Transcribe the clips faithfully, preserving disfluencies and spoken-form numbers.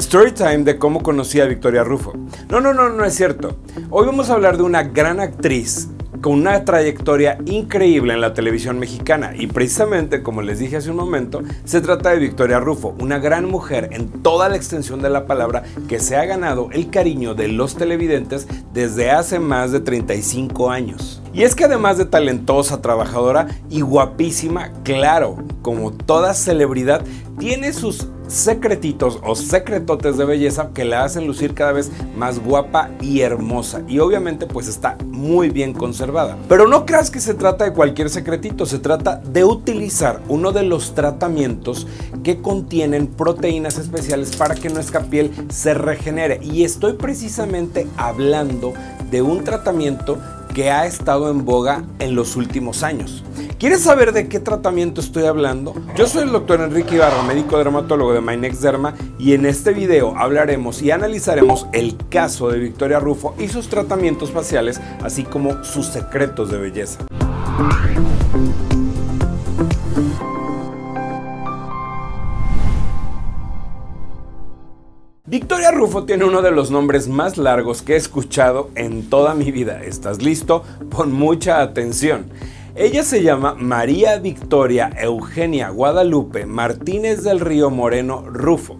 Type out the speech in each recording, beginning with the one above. Storytime de cómo conocí a Victoria Ruffo. No, no, no, no es cierto. Hoy vamos a hablar de una gran actriz con una trayectoria increíble en la televisión mexicana y precisamente, como les dije hace un momento, se trata de Victoria Ruffo, una gran mujer en toda la extensión de la palabra que se ha ganado el cariño de los televidentes desde hace más de treinta y cinco años. Y es que además de talentosa, trabajadora y guapísima, claro, como toda celebridad, tiene sus secretitos o secretotes de belleza que la hacen lucir cada vez más guapa y hermosa, y obviamente pues está muy bien conservada. Pero no creas que se trata de cualquier secretito, se trata de utilizar uno de los tratamientos que contienen proteínas especiales para que nuestra piel se regenere, y estoy precisamente hablando de un tratamiento que ha estado en boga en los últimos años. ¿Quieres saber de qué tratamiento estoy hablando? Yo soy el doctor Enrique Ibarra, médico dermatólogo de My Next Derma, y en este video hablaremos y analizaremos el caso de Victoria Ruffo y sus tratamientos faciales, así como sus secretos de belleza. Victoria Ruffo tiene uno de los nombres más largos que he escuchado en toda mi vida. ¿Estás listo? Pon mucha atención. Ella se llama María Victoria Eugenia Guadalupe Martínez del Río Moreno Ruffo.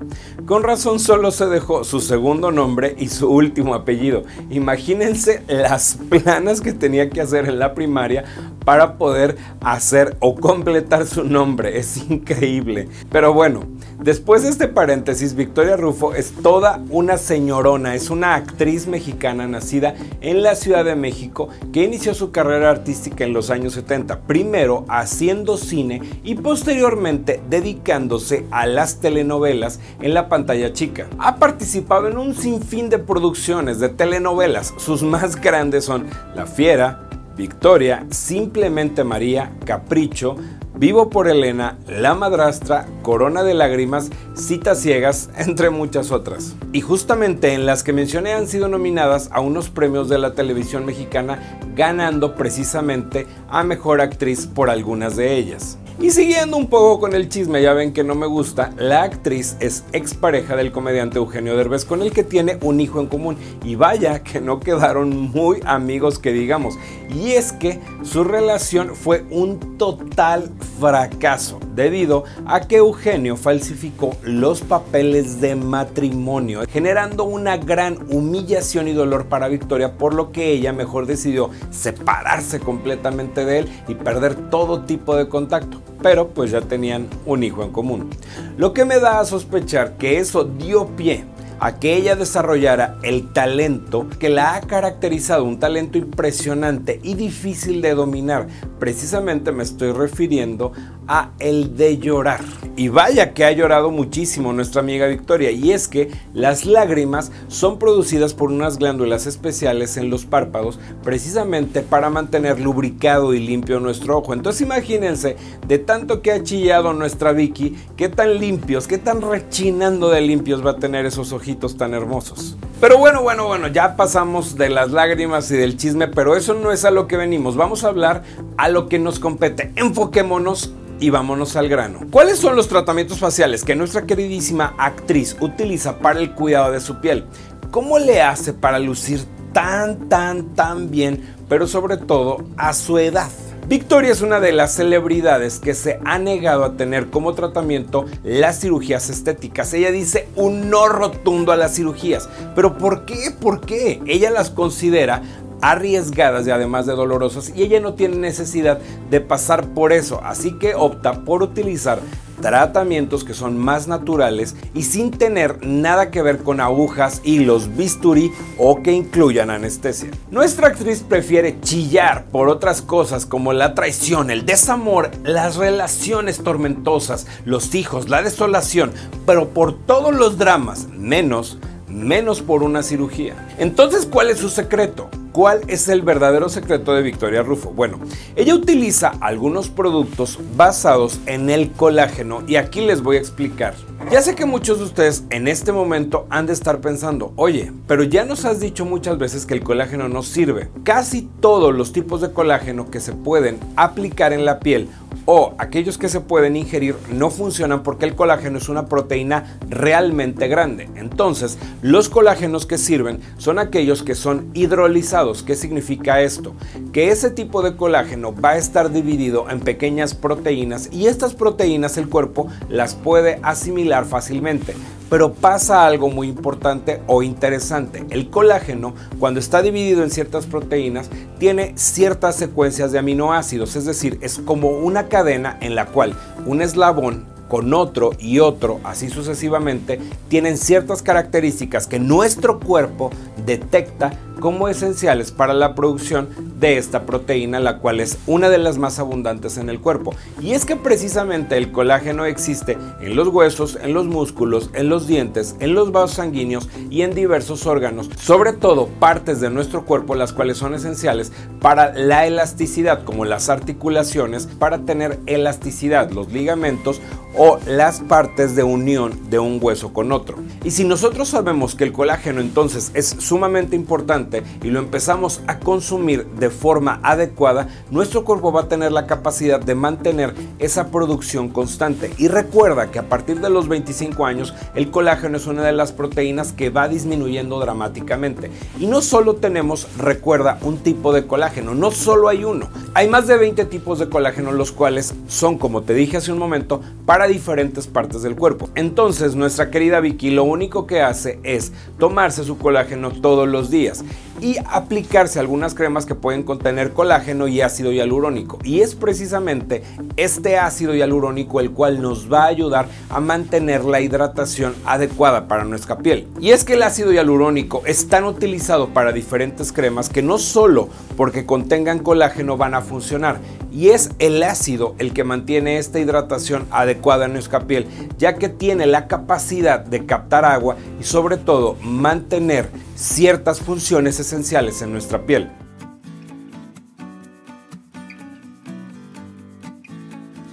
Con razón solo se dejó su segundo nombre y su último apellido. Imagínense las planas que tenía que hacer en la primaria para poder hacer o completar su nombre. Es increíble. Pero bueno, después de este paréntesis, Victoria Ruffo es toda una señorona. Es una actriz mexicana nacida en la Ciudad de México que inició su carrera artística en los años setenta, primero haciendo cine y posteriormente dedicándose a las telenovelas en la pantalla chica. Ha participado en un sinfín de producciones de telenovelas, sus más grandes son La Fiera, Victoria, Simplemente María, Capricho, Vivo por Elena, La Madrastra, Corona de Lágrimas, Citas Ciegas, entre muchas otras. Y justamente en las que mencioné han sido nominadas a unos premios de la televisión mexicana, ganando precisamente a Mejor Actriz por algunas de ellas. Y siguiendo un poco con el chisme, ya ven que no me gusta, la actriz es expareja del comediante Eugenio Derbez, con el que tiene un hijo en común, y vaya que no quedaron muy amigos que digamos, y es que su relación fue un total fracaso, debido a que Eugenio falsificó los papeles de matrimonio, generando una gran humillación y dolor para Victoria, por lo que ella mejor decidió separarse completamente de él y perder todo tipo de contacto. Pero pues ya tenían un hijo en común, lo que me da a sospechar que eso dio pie a que ella desarrollara el talento que la ha caracterizado, un talento impresionante y difícil de dominar. Precisamente me estoy refiriendo a el de llorar. Y vaya que ha llorado muchísimo nuestra amiga Victoria, y es que las lágrimas son producidas por unas glándulas especiales en los párpados, precisamente para mantener lubricado y limpio nuestro ojo. Entonces imagínense, de tanto que ha chillado nuestra Vicky, qué tan limpios, qué tan rechinando de limpios va a tener esos ojitos tan hermosos. Pero bueno, bueno, bueno, ya pasamos de las lágrimas y del chisme, pero eso no es a lo que venimos. Vamos a hablar a lo que nos compete. Enfoquémonos y vámonos al grano. ¿Cuáles son los tratamientos faciales que nuestra queridísima actriz utiliza para el cuidado de su piel? ¿Cómo le hace para lucir tan, tan, tan bien, pero sobre todo a su edad? Victoria es una de las celebridades que se ha negado a tener como tratamiento las cirugías estéticas. Ella dice un no rotundo a las cirugías. ¿Pero por qué? ¿Por qué? Ella las considera arriesgadas y además de dolorosas, y ella no tiene necesidad de pasar por eso, así que opta por utilizar tratamientos que son más naturales y sin tener nada que ver con agujas, hilos, bisturí o que incluyan anestesia. Nuestra actriz prefiere chillar por otras cosas como la traición, el desamor, las relaciones tormentosas, los hijos, la desolación, pero por todos los dramas, menos, menos por una cirugía. Entonces, ¿cuál es su secreto? ¿Cuál es el verdadero secreto de Victoria Ruffo? Bueno, ella utiliza algunos productos basados en el colágeno, y aquí les voy a explicar. Ya sé que muchos de ustedes en este momento han de estar pensando, oye, pero ya nos has dicho muchas veces que el colágeno no sirve. Casi todos los tipos de colágeno que se pueden aplicar en la piel o aquellos que se pueden ingerir no funcionan porque el colágeno es una proteína realmente grande. Entonces, los colágenos que sirven son aquellos que son hidrolizados. ¿Qué significa esto? Que ese tipo de colágeno va a estar dividido en pequeñas proteínas y estas proteínas el cuerpo las puede asimilar fácilmente. Pero pasa algo muy importante o interesante. El colágeno, cuando está dividido en ciertas proteínas, tiene ciertas secuencias de aminoácidos, es decir, es como una cadena en la cual un eslabón con otro y otro, así sucesivamente, tienen ciertas características que nuestro cuerpo detecta como esenciales para la producción de esta proteína, la cual es una de las más abundantes en el cuerpo. Y es que precisamente el colágeno existe en los huesos, en los músculos, en los dientes, en los vasos sanguíneos y en diversos órganos, sobre todo partes de nuestro cuerpo las cuales son esenciales para la elasticidad, como las articulaciones, para tener elasticidad, los ligamentos o las partes de unión de un hueso con otro. Y si nosotros sabemos que el colágeno entonces es sumamente importante y lo empezamos a consumir de forma adecuada, nuestro cuerpo va a tener la capacidad de mantener esa producción constante. Y recuerda que a partir de los veinticinco años el colágeno es una de las proteínas que va disminuyendo dramáticamente. Y no solo tenemos, recuerda, un tipo de colágeno, no solo hay uno. Hay más de veinte tipos de colágeno, los cuales son, como te dije hace un momento, para a diferentes partes del cuerpo. Entonces, nuestra querida Vicky lo único que hace es tomarse su colágeno todos los días y aplicarse algunas cremas que pueden contener colágeno y ácido hialurónico. Y es precisamente este ácido hialurónico el cual nos va a ayudar a mantener la hidratación adecuada para nuestra piel. Y es que el ácido hialurónico es tan utilizado para diferentes cremas que no solo porque contengan colágeno van a funcionar. Y es el ácido el que mantiene esta hidratación adecuada en nuestra piel, ya que tiene la capacidad de captar agua y sobre todo mantener ciertas funciones esenciales en nuestra piel.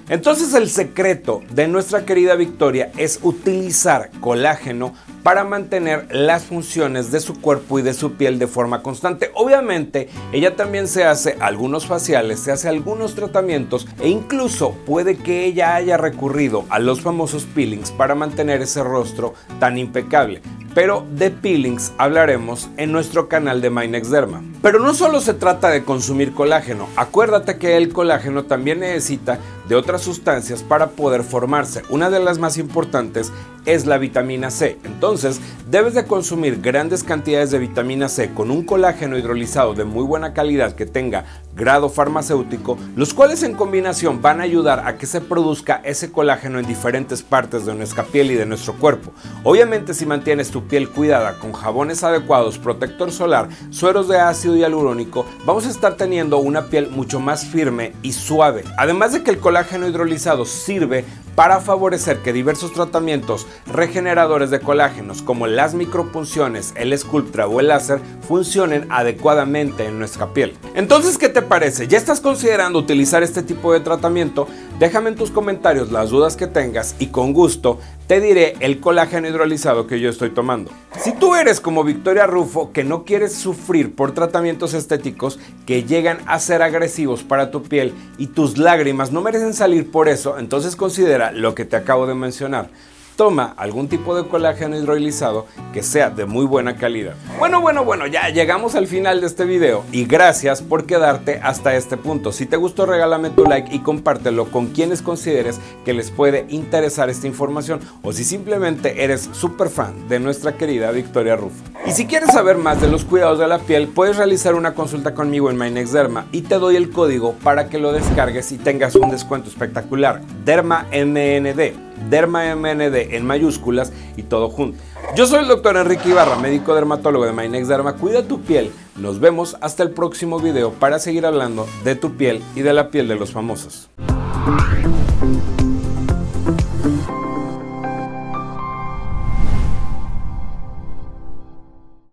Entonces el secreto de nuestra querida Victoria es utilizar colágeno para mantener las funciones de su cuerpo y de su piel de forma constante. Obviamente, ella también se hace algunos faciales, se hace algunos tratamientos e incluso puede que ella haya recurrido a los famosos peelings para mantener ese rostro tan impecable. Pero de peelings hablaremos en nuestro canal de My Next Derma. Pero no solo se trata de consumir colágeno, acuérdate que el colágeno también necesita de otras sustancias para poder formarse. Una de las más importantes es la vitamina C. Entonces, debes de consumir grandes cantidades de vitamina C con un colágeno hidrolizado de muy buena calidad que tenga grado farmacéutico, los cuales en combinación van a ayudar a que se produzca ese colágeno en diferentes partes de nuestra piel y de nuestro cuerpo. Obviamente, si mantienes tu piel cuidada con jabones adecuados, protector solar, sueros de ácido hialurónico, vamos a estar teniendo una piel mucho más firme y suave. Además de que el colágeno hidrolizado sirve para favorecer que diversos tratamientos regeneradores de colágenos como las micropunciones, el Sculptra o el láser funcionen adecuadamente en nuestra piel. Entonces, ¿qué te parece? ¿Ya estás considerando utilizar este tipo de tratamiento? Déjame en tus comentarios las dudas que tengas y con gusto te diré el colágeno hidrolizado que yo estoy tomando. Si tú eres como Victoria Ruffo, que no quieres sufrir por tratamientos estéticos que llegan a ser agresivos para tu piel y tus lágrimas no merecen salir por eso, entonces considera lo que te acabo de mencionar. Toma algún tipo de colágeno hidrolizado que sea de muy buena calidad. Bueno, bueno, bueno, ya llegamos al final de este video y gracias por quedarte hasta este punto. Si te gustó, regálame tu like y compártelo con quienes consideres que les puede interesar esta información o si simplemente eres súper fan de nuestra querida Victoria Ruffo. Y si quieres saber más de los cuidados de la piel, puedes realizar una consulta conmigo en My Next Derma y te doy el código para que lo descargues y tengas un descuento espectacular. Derma M N D. Derma M N D en mayúsculas y todo junto. Yo soy el doctor Enrique Ibarra, médico dermatólogo de My Next Derma. Cuida tu piel. Nos vemos hasta el próximo video para seguir hablando de tu piel y de la piel de los famosos.